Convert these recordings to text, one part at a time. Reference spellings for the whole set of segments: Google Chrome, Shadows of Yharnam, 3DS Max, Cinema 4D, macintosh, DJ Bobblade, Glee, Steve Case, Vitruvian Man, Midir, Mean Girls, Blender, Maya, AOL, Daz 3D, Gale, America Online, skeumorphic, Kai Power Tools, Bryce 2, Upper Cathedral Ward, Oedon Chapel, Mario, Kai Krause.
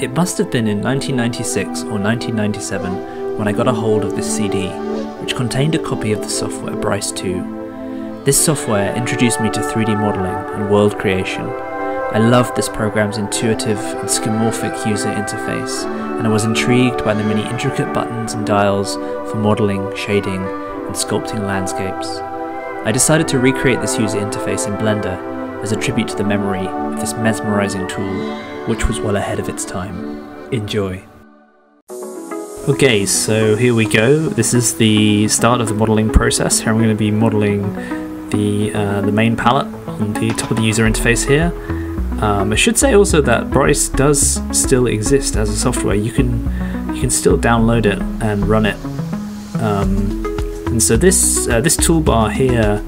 It must have been in 1996 or 1997 when I got a hold of this CD, which contained a copy of the software Bryce 2. This software introduced me to 3D modelling and world creation. I loved this program's intuitive and skeuomorphic user interface, and I was intrigued by the many intricate buttons and dials for modelling, shading, and sculpting landscapes. I decided to recreate this user interface in Blender as a tribute to the memory of this mesmerising tool, which was well ahead of its time. Enjoy. Okay, so here we go. This is the start of the modelling process. Here I'm going to be modelling the main palette on the top of the user interface here. I should say also that Bryce does still exist as a software. You can still download it and run it. And so this toolbar here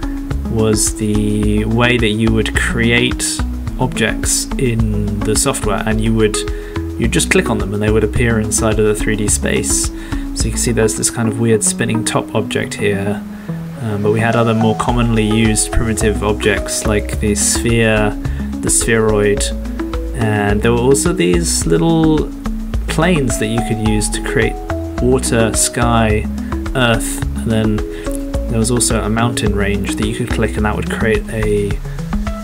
was the way that you would create objects in the software, and you'd just click on them and they would appear inside of the 3D space. So you can see there's this kind of weird spinning top object here, but we had other more commonly used primitive objects like the sphere, the spheroid, and there were also these little planes that you could use to create water, sky, earth, and then there was also a mountain range that you could click and that would create a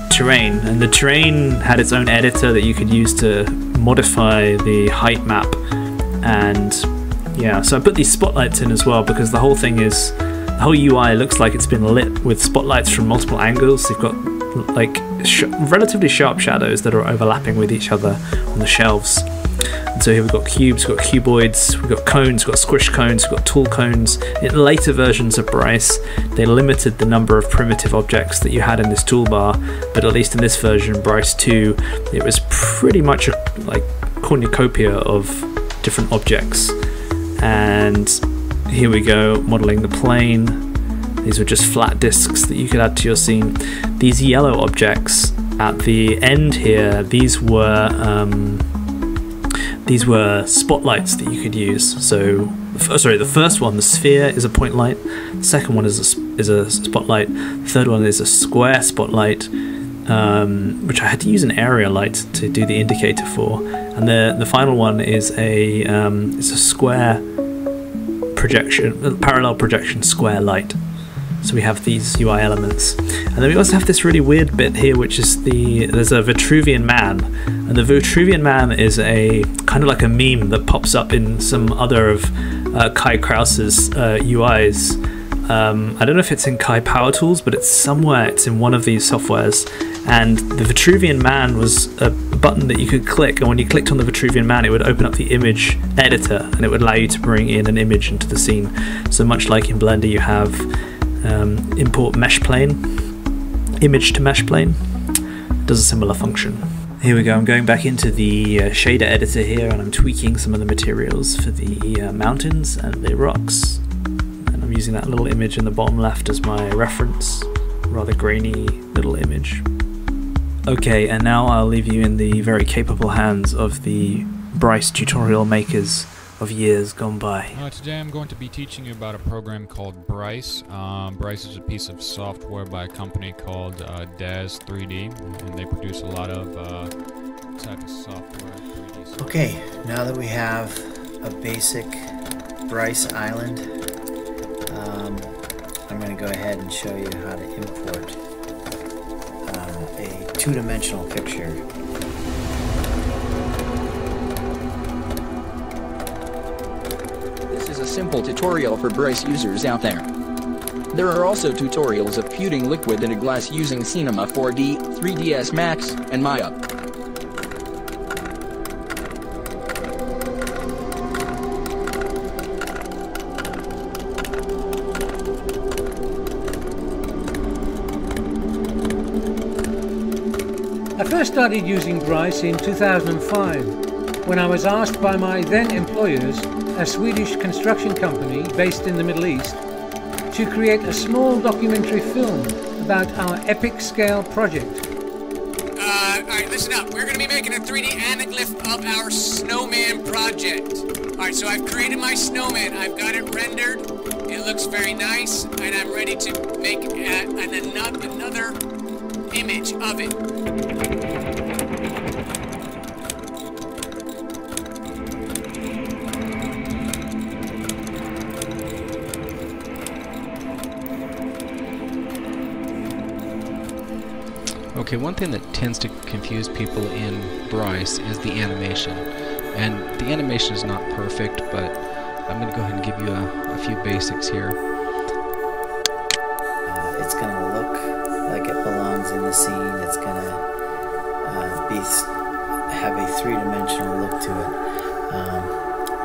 terrain. And the terrain had its own editor that you could use to modify the height map. And yeah, so I put these spotlights in as well because the whole thing is, the whole UI looks like it's been lit with spotlights from multiple angles. You've got like relatively sharp shadows that are overlapping with each other on the shelves. And so here we've got cubes, we've got cuboids, we've got cones, we've got squish cones, we've got tall cones. In later versions of Bryce, they limited the number of primitive objects that you had in this toolbar, but at least in this version, Bryce 2, it was pretty much a like cornucopia of different objects. And here we go, modeling the plane. These were just flat discs that you could add to your scene. These yellow objects at the end here, these were spotlights that you could use. So, sorry, the first one, the sphere, is a point light. The second one is a spotlight. The third one is a square spotlight, which I had to use an area light to do the indicator for. And the final one is a square projection, parallel projection square light. So we have these UI elements, and then we also have this really weird bit here, which is there's a Vitruvian Man, and the Vitruvian Man is a kind of like a meme that pops up in some other of Kai Krause's UIs. I don't know if it's in Kai Power Tools, but it's somewhere. It's in one of these softwares, and the Vitruvian Man was a button that you could click, and when you clicked on the Vitruvian Man, it would open up the image editor, and it would allow you to bring in an image into the scene. So much like in Blender, you have import mesh plane, image to mesh plane, does a similar function. Here we go, I'm going back into the shader editor here, and I'm tweaking some of the materials for the mountains and the rocks, and I'm using that little image in the bottom left as my reference, rather grainy little image. Okay, and now I'll leave you in the very capable hands of the Bryce tutorial makers of years gone by. Today I'm going to be teaching you about a program called Bryce. Bryce is a piece of software by a company called Daz 3D, and they produce a lot of type of software, 3D software. Okay, now that we have a basic Bryce island, I'm going to go ahead and show you how to import a two-dimensional picture. A simple tutorial for Bryce users out there. There are also tutorials of puting liquid in a glass using Cinema 4D, 3DS Max, and Maya. I first started using Bryce in 2005 when I was asked by my then employers, a Swedish construction company based in the Middle East, to create a small documentary film about our epic scale project. Alright, listen up. We're going to be making a 3D anaglyph of our snowman project. Alright, so I've created my snowman. I've got it rendered. It looks very nice, and I'm ready to make another image of it. Okay, one thing that tends to confuse people in Bryce is the animation. And the animation is not perfect, but I'm going to go ahead and give you a few basics here. It's going to look like it belongs in the scene. It's going to have a three-dimensional look to it.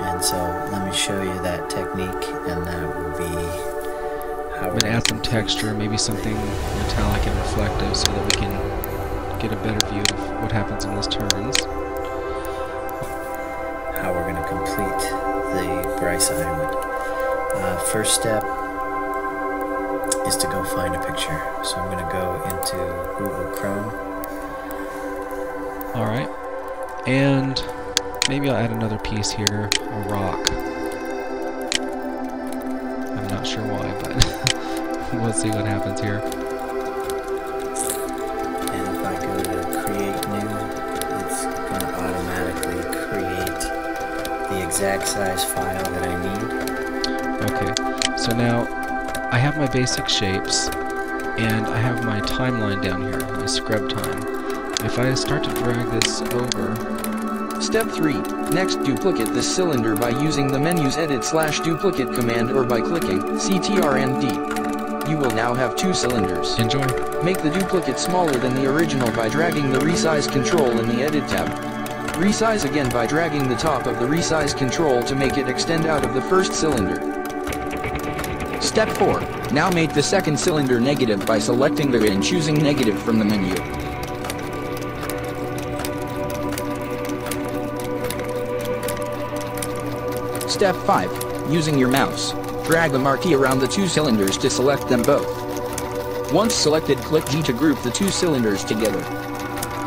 And so let me show you that technique, and that will be... I'm going to add some texture, maybe something metallic and reflective, so that we can get a better view of what happens when this turns. How we're going to complete the Bryce Island. First step is to go find a picture. So I'm going to go into Google Chrome. Alright, and maybe I'll add another piece here, a rock. I'm not sure why, but... We'll see what happens here. And if I go to create new, it's going to automatically create the exact size file that I need. Okay, so now I have my basic shapes and I have my timeline down here, my scrub time. If I start to drag this over... Step 3. Next, duplicate this cylinder by using the menu's edit/duplicate command or by clicking CTRL+D. You will now have two cylinders. Enjoy. Make the duplicate smaller than the original by dragging the resize control in the edit tab. Resize again by dragging the top of the resize control to make it extend out of the first cylinder. Step 4. Now make the second cylinder negative by selecting the and choosing negative from the menu. Step 5. Using your mouse, drag the marquee around the two cylinders to select them both. Once selected, click G to group the two cylinders together.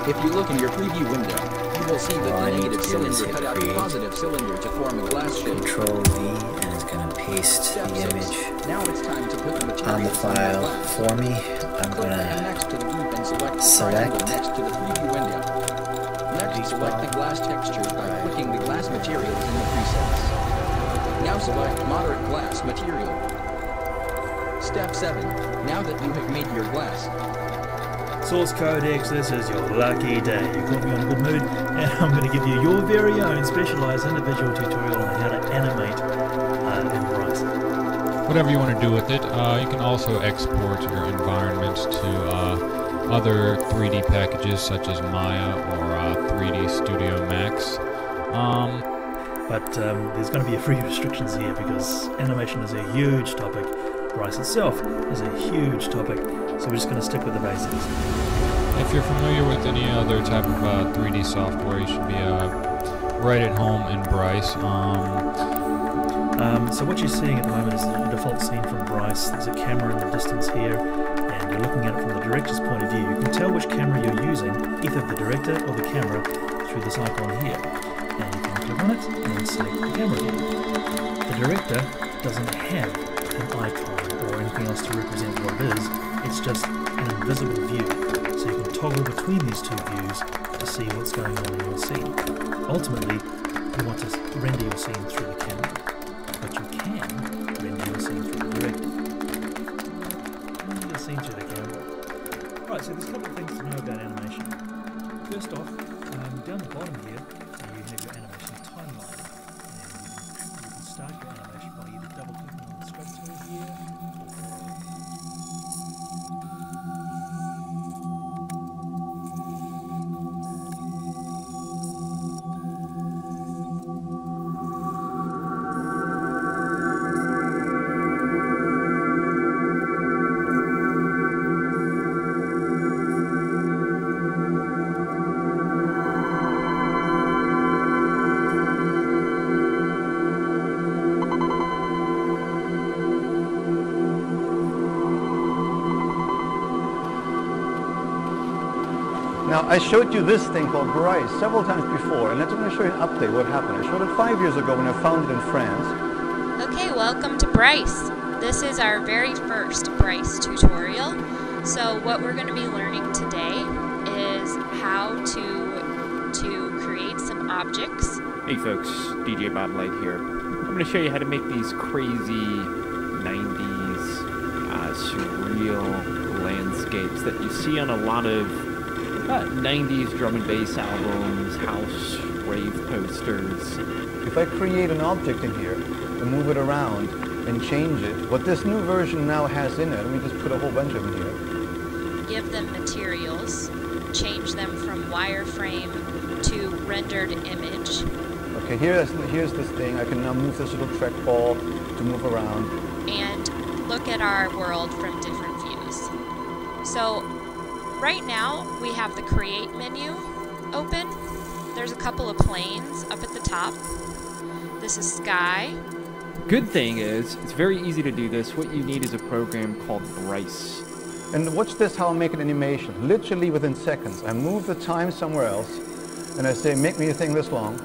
If you look in your preview window, you will see that the negative cylinder cut out the positive cylinder to form a glass shape. Control V, and it's going to paste the image. Now it's time to put the material on the file for me. I'm going to select next to the preview window. Next, select the glass texture by clicking the glass material in the presets. Now select moderate glass material. Step 7. Now that you have made your glass. Source Codex, this is your lucky day. You got me on a good mood, and I'm going to give you your very own specialized individual tutorial on how to animate in Bryce. Whatever you want to do with it, you can also export your environments to other 3D packages such as Maya or 3D Studio Max. But there's going to be a few restrictions here because animation is a huge topic. Bryce itself is a huge topic, so we're just going to stick with the basics. If you're familiar with any other type of 3D software, you should be right at home in Bryce. So what you're seeing at the moment is the default scene from Bryce. There's a camera in the distance here, and you're looking at it from the director's point of view. You can tell which camera you're using, either the director or the camera, through this icon here. And you can click on it and select the camera again. The director doesn't have an icon or anything else to represent what it is, it's just an invisible view, so you can toggle between these two views to see what's going on in your scene. Ultimately, you want to render your scene through the camera, but you can render your scene through the director. Render your scene through the camera. Right, so there's a couple of things to know about animation. First off, down the bottom here, I showed you this thing called Bryce several times before, and I'm going to show you an update what happened. I showed it 5 years ago when I found it in France. Okay, welcome to Bryce. This is our very first Bryce tutorial. So what we're going to be learning today is how to create some objects. Hey folks, DJ Bobblade here. I'm going to show you how to make these crazy 90s surreal landscapes that you see on a lot of 90s drum and bass albums, house rave posters. If I create an object in here and move it around and change it, what this new version now has in it, let me just put a whole bunch of them here. Give them materials, change them from wireframe to rendered image. Okay, here's this thing. I can now move this little trackball to move around. And look at our world from different views. So right now we have the create menu open. There's a couple of planes up at the top. This is sky. Good thing is, it's very easy to do this. What you need is a program called Bryce. And watch this, how I make an animation. Literally within seconds. I move the time somewhere else, and I say, make me a thing this long.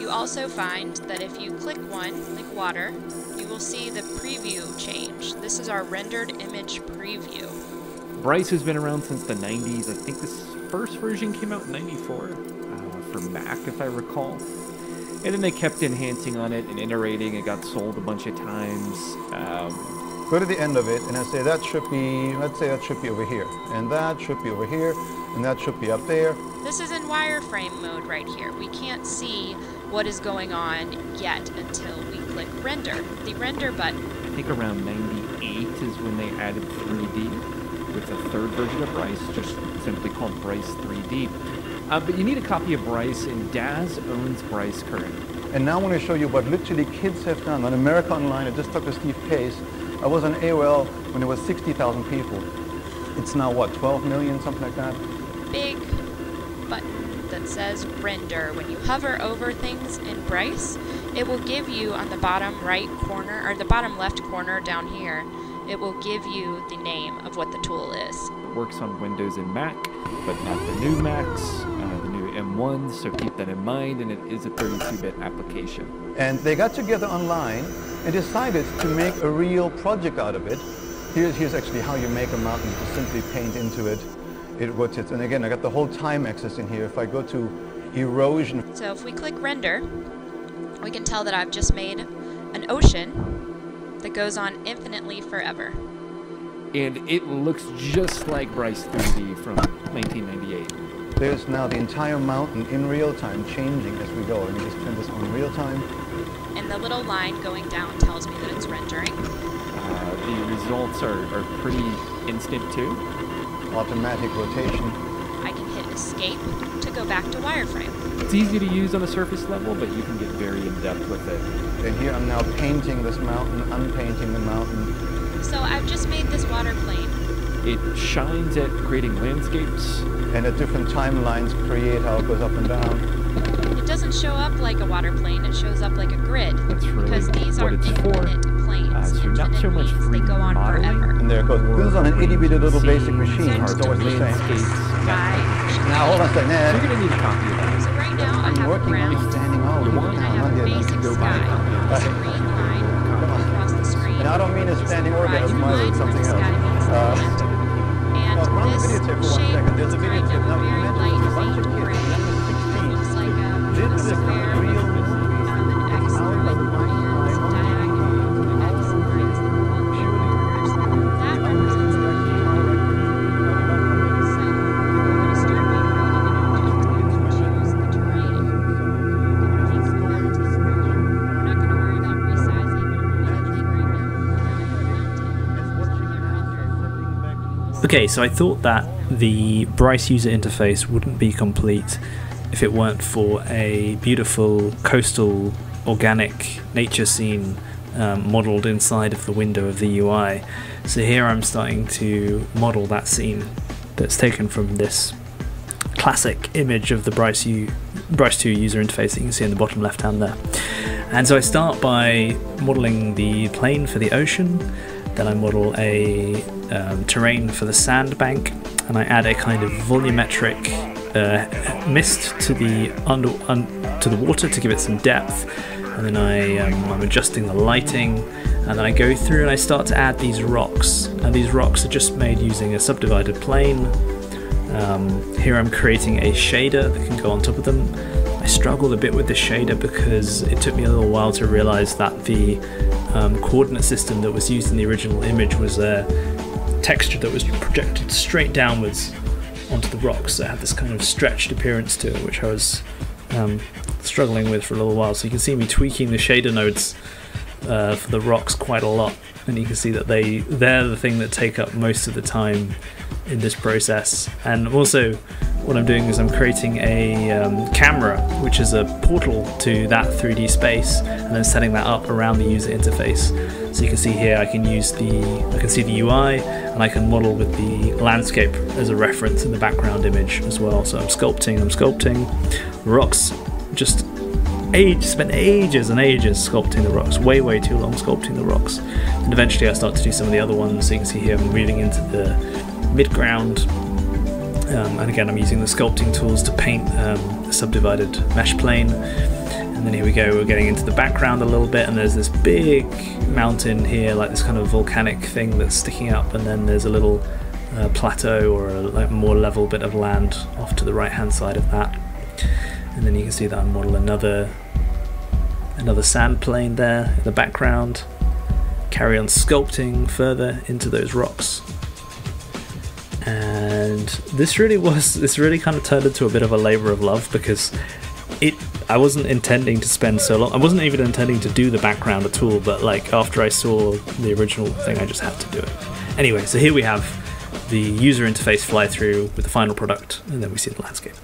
You also find that if you click one, like water, you will see the preview change. This is our rendered image preview. Bryce has been around since the 90s. I think this first version came out in 94 for Mac, if I recall. And then they kept enhancing on it and iterating. It got sold a bunch of times. Go to the end of it, and I say that should be, let's say that should be over here, and that should be over here, and that should be up there. This is in wireframe mode right here. We can't see what is going on yet until we click render, the render button. I think around 98 is when they added 3D with the third version of Bryce, just simply called Bryce 3D. But you need a copy of Bryce, and Daz owns Bryce currently. And now I want to show you what literally kids have done. On America Online, I just talked to Steve Case. I was on AOL when there was 60,000 people. It's now what, 12 million, something like that? Big button that says render. When you hover over things in Bryce, it will give you on the bottom right corner, or the bottom left corner down here, it will give you the name of what the tool is. It works on Windows and Mac, but not the new Macs, the new M1, so keep that in mind, and it is a 32-bit application. And they got together online and decided to make a real project out of it. Here's actually how you make a mountain. You simply paint into it. It rotates. And again, I got the whole time axis in here. If I go to erosion. So if we click render, we can tell that I've just made an ocean that goes on infinitely forever. And it looks just like Bryce 3D from 1998. There's now the entire mountain in real time changing as we go. And you just turn this on real time. And the little line going down tells me that it's rendering. The results are pretty instant too. Automatic rotation. I can hit escape to go back to wireframe. It's easy to use on a surface level, but you can get very in-depth with it. And here I'm now painting this mountain, unpainting the mountain. So I've just made this water plane. It shines at creating landscapes. And at different timelines create how it goes up and down. It doesn't show up like a water plane, it shows up like a grid. That's really because these are infinite planes. So you're not so much they go on forever. And there it goes. This is on an itty bitty little basic machine. It's always the same. Now hold on a second. You're gonna need a copy of that. So right now I have a ground and I have a basic sky. It's a green line across the screen. And I don't mean a standing organism, I mean something else. And this shape is right now very light green gray. This is where an X line is diagonal, X lines the numbers. That represents the region. So we're going to start by creating an object and choose the terrain. We're not going to worry about resizing. Okay, so I thought that the Bryce user interface wouldn't be complete if it weren't for a beautiful coastal organic nature scene modeled inside of the window of the UI. So here I'm starting to model that scene that's taken from this classic image of the Bryce 2 user interface that you can see in the bottom left hand there. And so I start by modeling the plane for the ocean, then I model a terrain for the sandbank, and I add a kind of volumetric mist to the water to give it some depth, and then I'm adjusting the lighting, and then I go through and I start to add these rocks, and these rocks are just made using a subdivided plane. Here I'm creating a shader that can go on top of them. I struggled a bit with the shader because it took me a little while to realize that the coordinate system that was used in the original image was a texture that was projected straight downwards. onto the rocks that had this kind of stretched appearance to it, which I was struggling with for a little while. So you can see me tweaking the shader nodes for the rocks quite a lot, and you can see that they're the thing that take up most of the time in this process. And also what I'm doing is I'm creating a camera, which is a portal to that 3D space, and then setting that up around the user interface. So you can see here I can use I can see the UI, and I can model with the landscape as a reference in the background image as well. So I'm sculpting rocks. Spent ages and ages sculpting the rocks, way too long sculpting the rocks, and eventually I start to do some of the other ones. So you can see here I'm moving into the midground, and again I'm using the sculpting tools to paint a subdivided mesh plane. And then here we go, we're getting into the background a little bit, and there's this big mountain here, like this kind of volcanic thing that's sticking up, and then there's a little plateau or a more level bit of land off to the right hand side of that. And then you can see that I model another sand plane there in the background, carry on sculpting further into those rocks. And this really kind of turned into a bit of a labor of love, because I wasn't intending to spend so long. I wasn't even intending to do the background at all, but like after I saw the original thing I just had to do it. Anyway, so here we have the user interface fly through with the final product, and then we see the landscape.